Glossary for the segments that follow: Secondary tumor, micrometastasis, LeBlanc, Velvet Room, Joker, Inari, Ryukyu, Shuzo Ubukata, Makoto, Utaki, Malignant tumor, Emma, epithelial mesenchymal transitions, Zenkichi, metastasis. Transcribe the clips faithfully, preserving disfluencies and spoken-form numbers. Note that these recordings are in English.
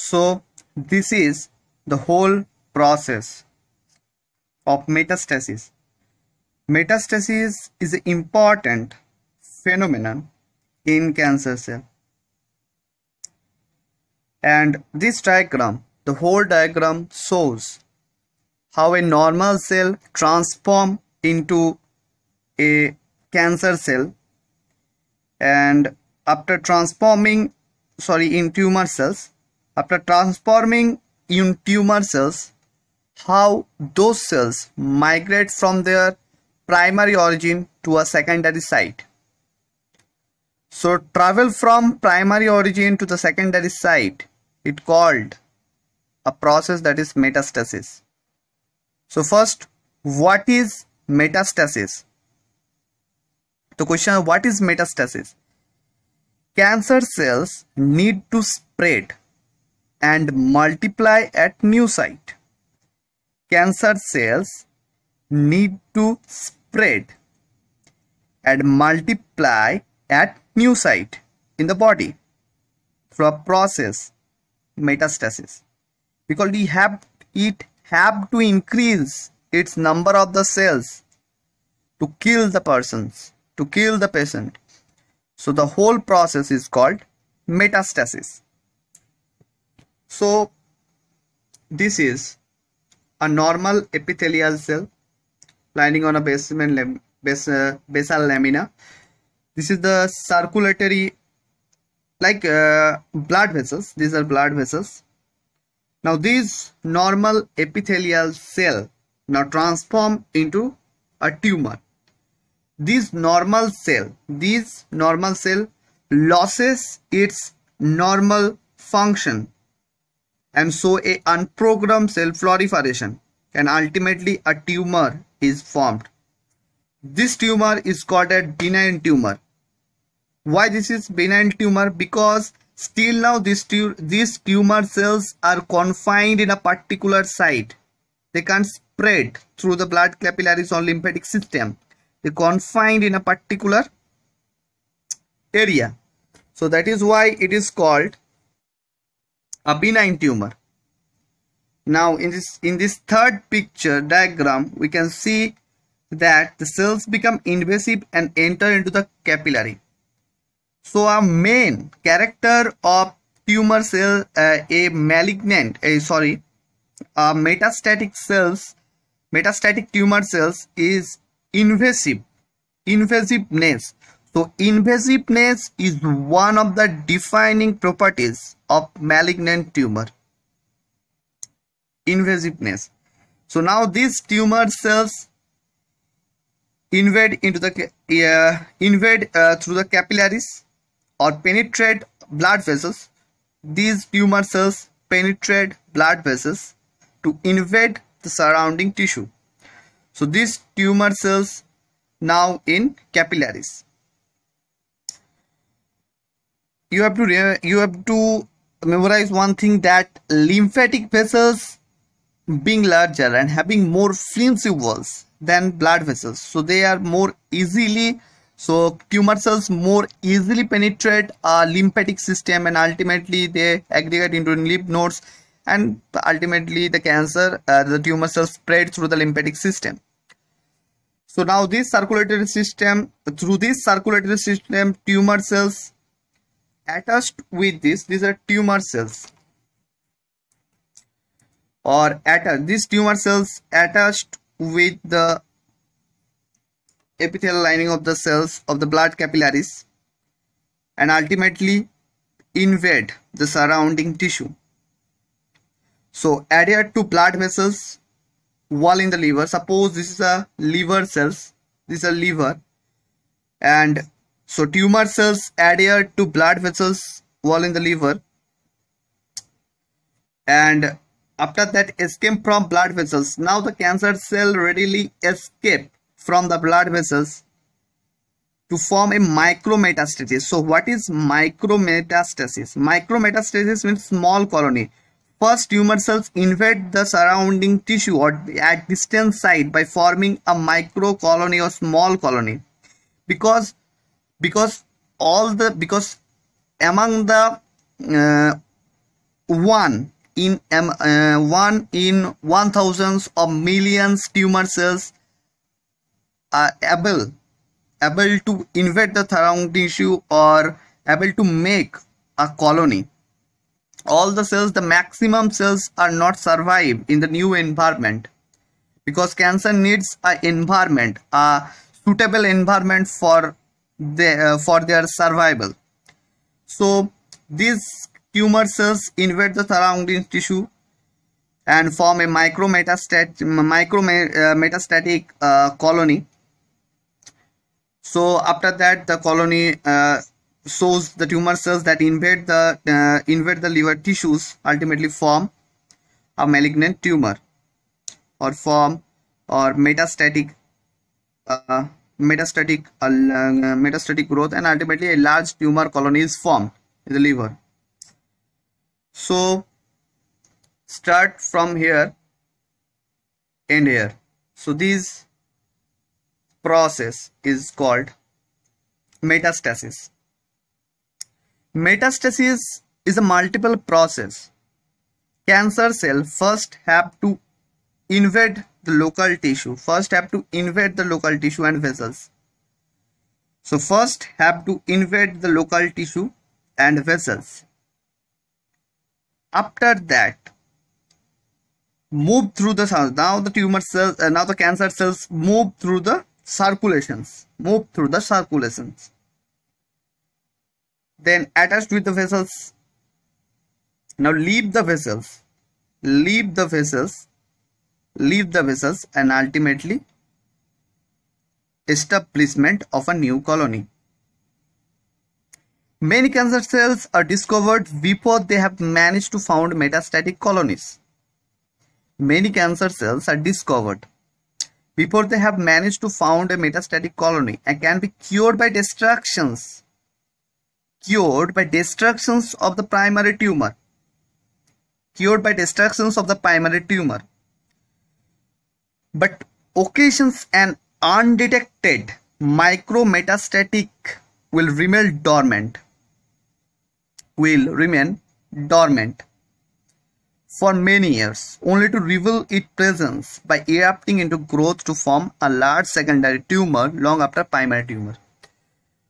So this is the whole process of metastasis. Metastasis is an important phenomenon in cancer cell. And this diagram, the whole diagram shows how a normal cell transforms into a cancer cell, and after transforming, sorry, in tumor cells, after transforming in tumor cells, how those cells migrate from their primary origin to a secondary site. So travel from primary origin to the secondary site, it called a process that is metastasis. So first, what is metastasis? The question, what is metastasis? Cancer cells need to spread and multiply at new site. Cancer cells need to spread and multiply at new site in the body through a process metastasis, because we have it have to increase its number of the cells to kill the persons, to kill the patient. So the whole process is called metastasis. So this is a normal epithelial cell lining on a basement bas, uh, basal lamina. This is the circulatory, like uh, blood vessels. These are blood vessels. Now this normal epithelial cell now transform into a tumor. This normal cell, this normal cell loses its normal function, and so a unprogrammed cell proliferation, and ultimately a tumor is formed. This tumor is called a benign tumor. Why this is benign tumor? Because still now this tu these tumor cells are confined in a particular site. They can't spread through the blood capillaries or lymphatic system. They confined in a particular area. So that is why it is called a benign tumor. Now in this in this third picture diagram, we can see that the cells become invasive and enter into the capillary. So a main character of tumor cell, uh, a malignant, uh, sorry, uh, metastatic cells, metastatic tumor cells is invasive, invasiveness. So invasiveness is one of the defining properties of malignant tumor. Invasiveness. So now these tumor cells invade into the uh, invade uh, through the capillaries or penetrate blood vessels. These tumor cells penetrate blood vessels to invade the surrounding tissue. So these tumor cells now in capillaries. You have to you have to memorize one thing, that lymphatic vessels being larger and having more flimsy walls than blood vessels, so they are more easily, so tumor cells more easily penetrate our lymphatic system, and ultimately they aggregate into lymph nodes, and ultimately the cancer, uh, the tumor cells spread through the lymphatic system. So now this circulatory system, through this circulatory system, tumor cells attached with this, these are tumor cells, or attached, these tumor cells attached with the epithelial lining of the cells of the blood capillaries, and ultimately invade the surrounding tissue. So adhere to blood vessels wall in the liver. Suppose this is a liver cells, this is a liver, and so tumor cells adhere to blood vessels wall in the liver, and after that escape from blood vessels. Now the cancer cell readily escape from the blood vessels to form a micrometastasis. So what is micrometastasis? Micrometastasis means small colony. First, tumor cells invade the surrounding tissue or at distant site by forming a micro colony or small colony, because because all the because among the uh, one in um, uh, one in one thousands of millions tumor cells are able able to invade the surrounding tissue or able to make a colony. All the cells, the maximum cells, are not survive in the new environment, because cancer needs an environment, a suitable environment for the uh, for their survival. So these tumor cells invade the surrounding tissue and form a micrometastat micrometastatic uh, colony. So after that, the colony uh, shows the tumor cells that invade the uh, invade the liver tissues ultimately form a malignant tumor or form or metastatic uh, metastatic uh, metastatic growth, and ultimately a large tumor colony is formed in the liver. So start from here, end here. So this process is called metastasis. Metastasis is a multiple process. Cancer cell first have to invade the local tissue. First have to invade the local tissue and vessels. So first have to invade the local tissue and vessels. After that, move through the now the tumor cells uh, now the cancer cells move through the circulations. Move through the circulations. Then attached with the vessels. Now leave the vessels, leave the vessels, leave the vessels, and ultimately establishment of a new colony. Many cancer cells are discovered before they have managed to found metastatic colonies. Many cancer cells are discovered before they have managed to found a metastatic colony and can be cured by destructions. Cured by destructions of the primary tumor. Cured by destructions of the primary tumor. But occasions an undetected micrometastatic will remain dormant. Will remain dormant for many years, only to reveal its presence by erupting into growth to form a large secondary tumor long after primary tumor.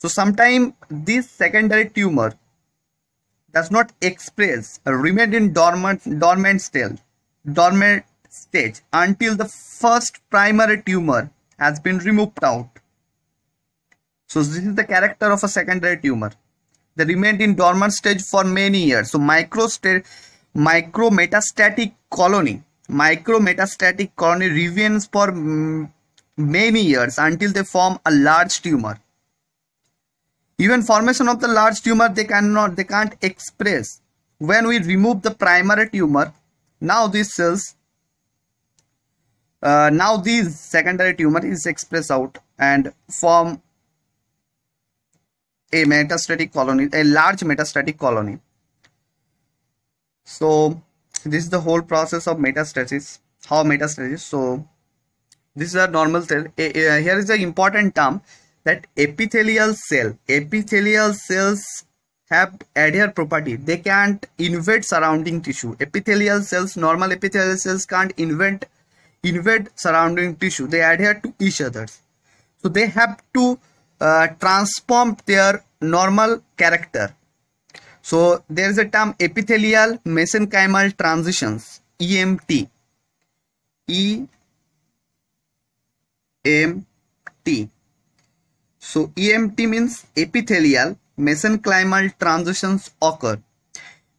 So sometimes this secondary tumor does not express or remain in dormant dormant state, dormant stage until the first primary tumor has been removed out. So this is the character of a secondary tumor. They remained in dormant stage for many years. So micro micrometastatic colony, micrometastatic colony remains for many years until they form a large tumor. Even formation of the large tumor, they cannot, they can't express. When we remove the primary tumor, now these cells, uh, now these secondary tumor is expressed out and form a metastatic colony, a large metastatic colony. So this is the whole process of metastasis. How metastasis? So these are normal cells. Here is the important term, that epithelial cell, epithelial cells have adhere property. They can't invade surrounding tissue. Epithelial cells, normal epithelial cells can't invade, invade surrounding tissue. They adhere to each other. So they have to uh, transform their normal character. So there is a term epithelial mesenchymal transitions, E M T. E M T. So E M T means epithelial mesenchymal transitions occur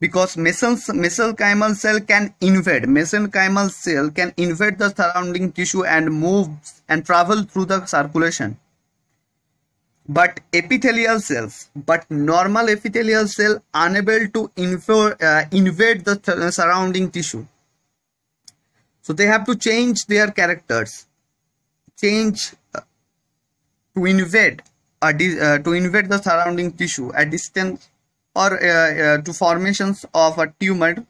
because mesenchymal cell can invade, mesenchymal cell can invade the surrounding tissue and move and travel through the circulation. But epithelial cells, but normal epithelial cell unable to invade, uh, invade the th surrounding tissue. So they have to change their characters, change uh, to invade uh, uh, to invade the surrounding tissue at distance or uh, uh, to formations of a tumor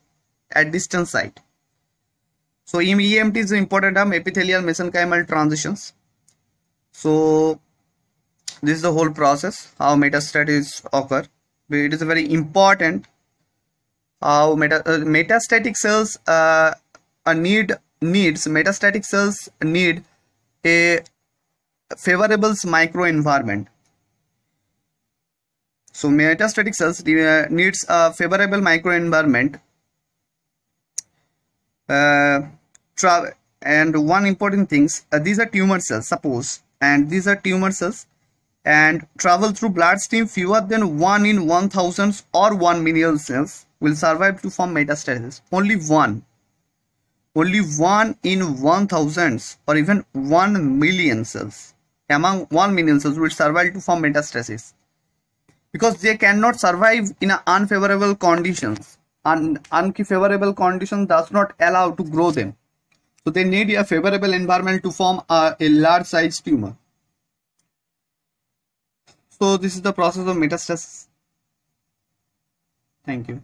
at distant site. So E M T is an important term, epithelial mesenchymal transitions. So this is the whole process how metastases occur. It is a very important uh, meta uh, metastatic cells uh, need needs metastatic cells need a favorable microenvironment. So metastatic cells needs a favorable microenvironment. Uh, and one important things, uh, these are tumor cells suppose, and these are tumor cells and travel through bloodstream. Fewer than one in one thousand or one million cells will survive to form metastasis. Only one. Only one in one thousand or even one million cells among one million cells will survive to form metastasis, because they cannot survive in unfavorable conditions. Un unfavorable conditions does not allow to grow them. So they need a favorable environment to form a, a large size tumor. So this is the process of metastasis. Thank you.